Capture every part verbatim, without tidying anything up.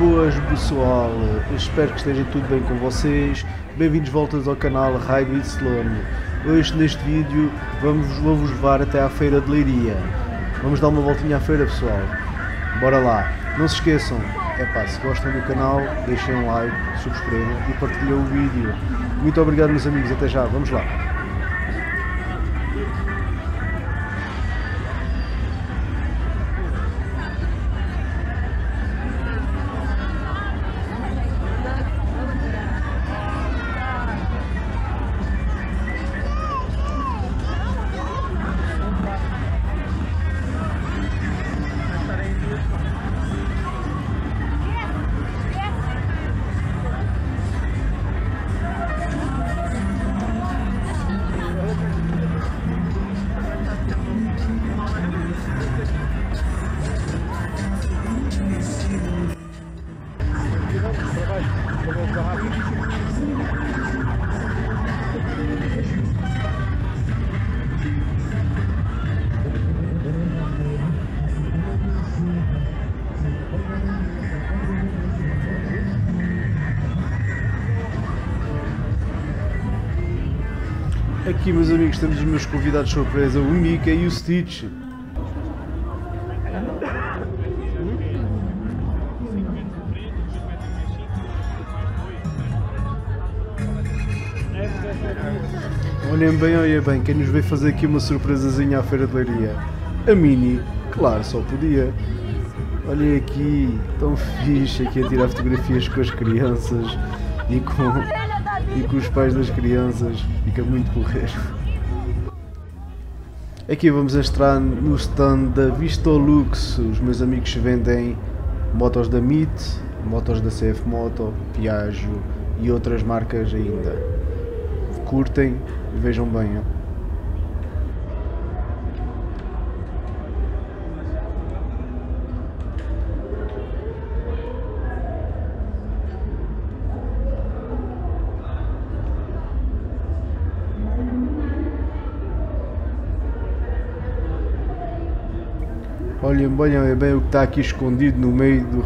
Boas pessoal, espero que esteja tudo bem com vocês, bem-vindos voltas ao canal RideWithSlown. Hoje neste vídeo vamos, vou-vos levar até à Feira de Leiria, vamos dar uma voltinha à feira pessoal, bora lá. Não se esqueçam, é pá, se gostam do canal, deixem um like, subscrevam e partilhem o vídeo. Muito obrigado meus amigos, até já, vamos lá. Aqui meus amigos temos os meus convidados surpresa, o Mika e o Stitch. Olhem bem, olhem bem, quem nos veio fazer aqui uma surpresazinha à Feira de Leiria? A Mini, claro, só podia. Olhem aqui, tão fixe aqui a tirar fotografias com as crianças e com... e com os pais das crianças, fica muito porreiro. Aqui vamos entrar no stand da Vistolux, os meus amigos vendem motos da M I T, motos da CFMoto, Piaggio e outras marcas ainda. Curtem e vejam bem. Olhem bem, olhem bem o que está aqui escondido no meio do,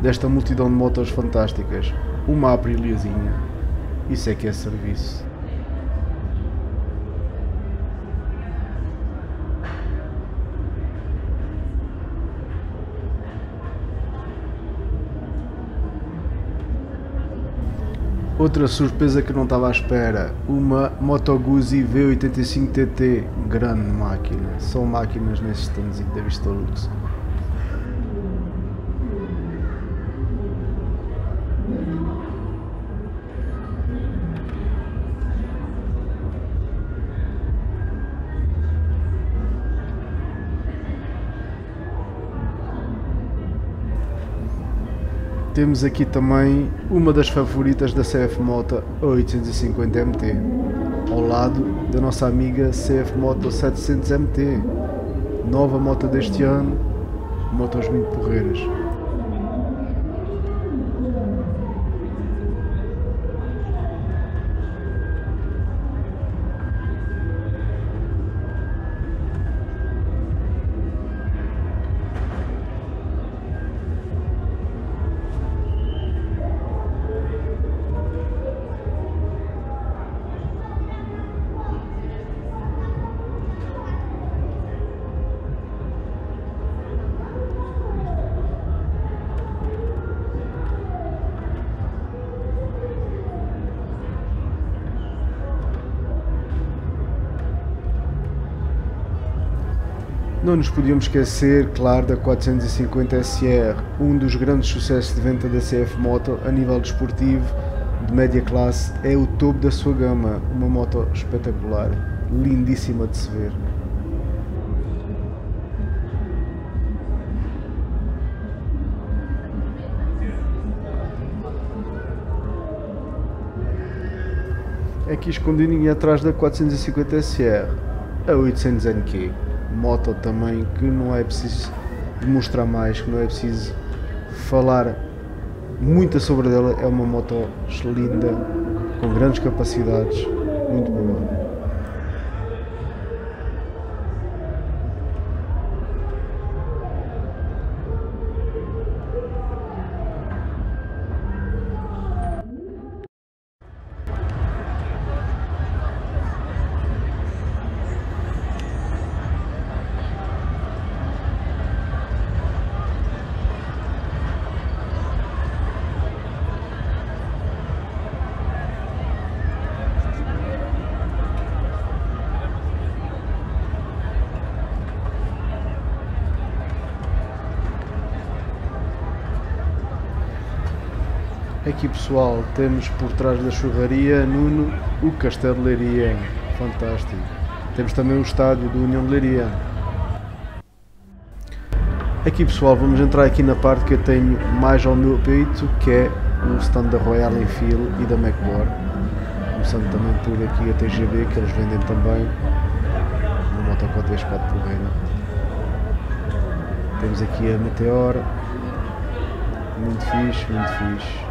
desta multidão de motos fantásticas. Uma Apriliazinha. Isso é que é serviço. Outra surpresa que não estava à espera. Uma Moto Guzzi V oitenta e cinco T T. Grande máquina. São máquinas nesse standzinho da Vistolux. Temos aqui também uma das favoritas da CFMoto, a oitocentos e cinquenta M T, ao lado da nossa amiga CFMoto setecentos M T, nova moto deste ano, motos muito porreiras. Não nos podíamos esquecer, claro, da quatrocentos e cinquenta S R, um dos grandes sucessos de venda da CFMoto a nível desportivo, de média classe, é o topo da sua gama, uma moto espetacular, lindíssima de se ver. Aqui escondidinho atrás da quatrocentos e cinquenta S R, a oitocentos N Q. Moto também que não é preciso demonstrar mais, que não é preciso falar muito sobre ela, é uma moto linda, com grandes capacidades, muito boa. Aqui, pessoal, temos por trás da churraria, Nuno, o Castelo de Leiria, fantástico. Temos também o estádio do União de Leiria. Aqui, pessoal, vamos entrar aqui na parte que eu tenho mais ao meu peito, que é o stand da Royal Enfield e da MacBor. Começando também por aqui a T G B, que eles vendem também uma moto quatro por quatro porreira. Temos aqui a Meteor, muito fixe, muito fixe.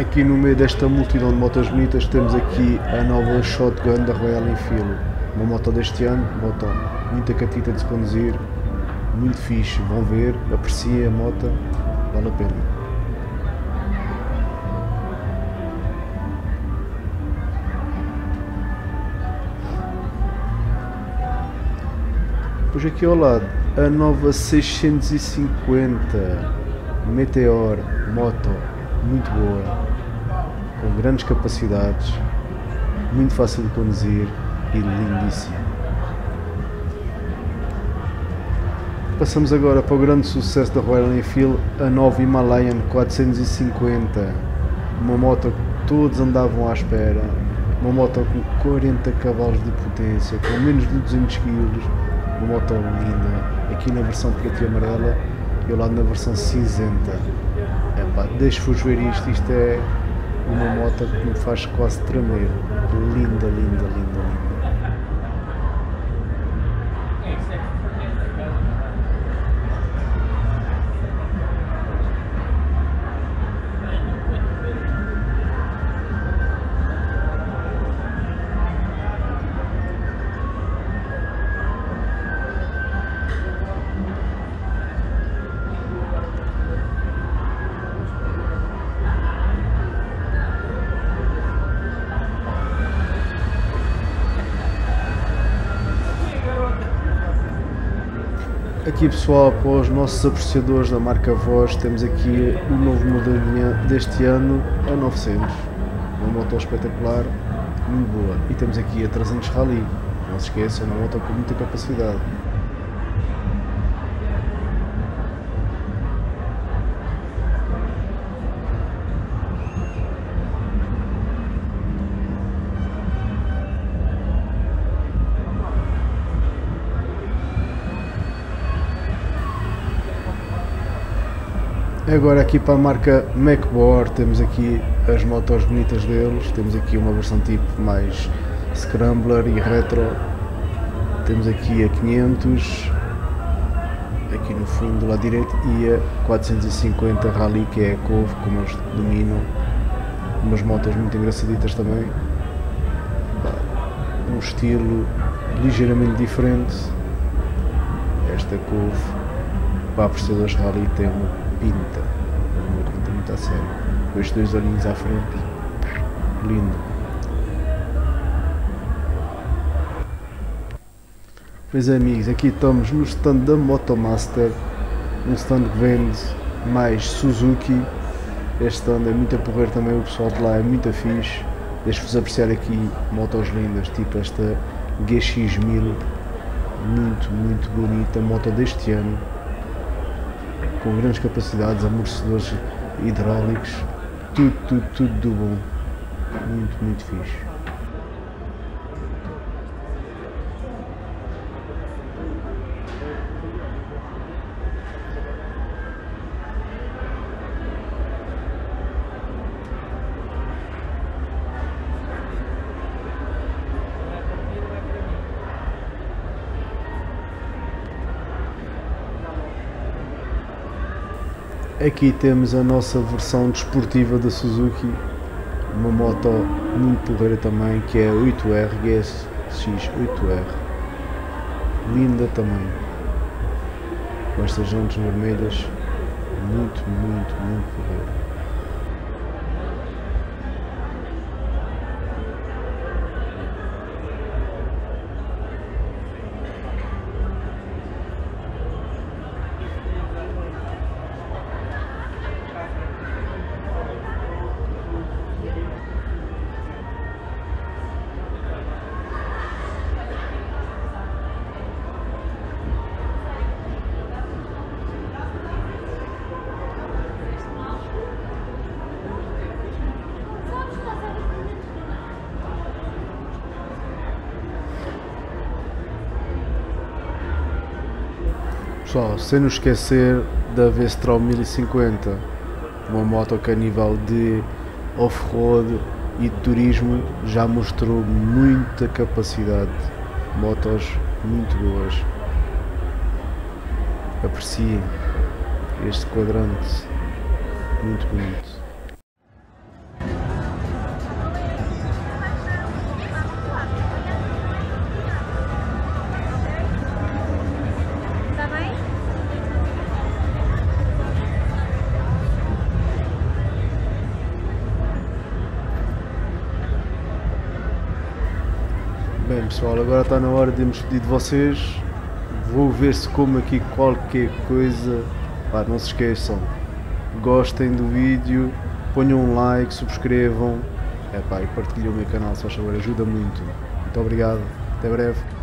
Aqui no meio desta multidão de motas bonitas temos aqui a nova Shotgun da Royal Enfield, uma moto deste ano, moto muita catita de se conduzir, muito fixe, vão ver, apreciem a moto, vale a pena. Depois aqui ao lado, a nova seiscentos e cinquenta Meteor, moto muito boa, com grandes capacidades, muito fácil de conduzir e lindíssimo. Passamos agora para o grande sucesso da Royal Enfield, a nova Himalayan quatrocentos e cinquenta, uma moto que todos andavam à espera, uma moto com quarenta cavalos de potência, com menos de duzentos quilos, uma moto linda, aqui na versão preta e amarela e ao lado na versão cinzenta. Deixe-vos ver isto, isto é uma moto que me faz quase tremer, linda, linda, linda, linda. Aqui, pessoal, para os nossos apreciadores da marca Voge, temos aqui o novo modelinho deste ano, a novecentos, uma moto espetacular, muito boa. E temos aqui a trezentos Rally, não se esqueçam, uma moto com muita capacidade. Agora aqui para a marca MacBor temos aqui as motos bonitas deles, temos aqui uma versão tipo mais scrambler e retro, temos aqui a quinhentos, aqui no fundo do lado direito, e a quatrocentos e cinquenta Rally, que é a couve, como eles dominam, umas motos muito engraçaditas também, um estilo ligeiramente diferente, esta couve para apreciadores Rally tem uma pinta, uma pinta muito a sério, com estes dois olhinhos à frente, lindo. Meus amigos, aqui estamos no stand da Motomaster, um stand que vende mais Suzuki. Este stand é muito a porrer também, o pessoal de lá é muito fixe. Deixo-vos apreciar aqui motos lindas, tipo esta G S X mil, muito, muito bonita, moto deste ano, com grandes capacidades, amortecedores hidráulicos, tudo, tudo, tudo do bom, muito, muito fixe. Aqui temos a nossa versão desportiva da Suzuki, uma moto muito porreira também, que é a oito R, G S X oito R, linda também, com estas jantes vermelhas, muito, muito, muito porreira. Pessoal, sem nos esquecer da V-Strom mil e cinquenta, uma moto que a nível de off-road e de turismo já mostrou muita capacidade, motos muito boas. Apreciem este quadrante muito bonito. Bem pessoal, agora está na hora de me despedir de vocês. Vou ver se como aqui qualquer coisa. Ah, não se esqueçam, gostem do vídeo, ponham um like, subscrevam, epá, e partilhem o meu canal, se faz favor, ajuda muito. Muito obrigado, até breve.